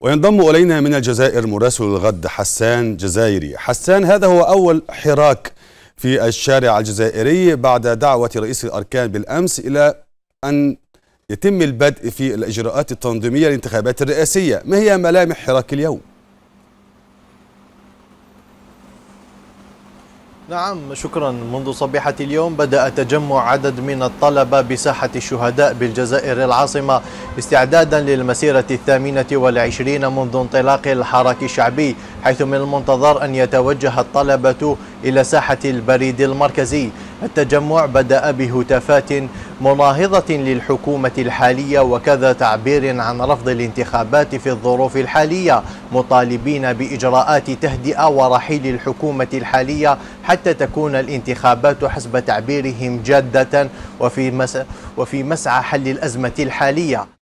وينضم إلينا من الجزائر مراسل الغد حسان جزائري. حسان، هذا هو أول حراك في الشارع الجزائري بعد دعوة رئيس الأركان بالأمس إلى أن يتم البدء في الإجراءات التنظيمية للانتخابات الرئاسية. ما هي ملامح حراك اليوم؟ نعم، شكرا. منذ صبيحة اليوم بدأ تجمع عدد من الطلبة بساحة الشهداء بالجزائر العاصمة استعدادا للمسيرة 28 منذ انطلاق الحراك الشعبي، حيث من المنتظر أن يتوجه الطلبة إلى ساحة البريد المركزي. التجمع بدأ بهتافات مناهضة للحكومة الحالية وكذا تعبير عن رفض الانتخابات في الظروف الحالية، مطالبين بإجراءات تهدئة ورحيل الحكومة الحالية حتى تكون الانتخابات حسب تعبيرهم جادة وفي مسعى حل الأزمة الحالية.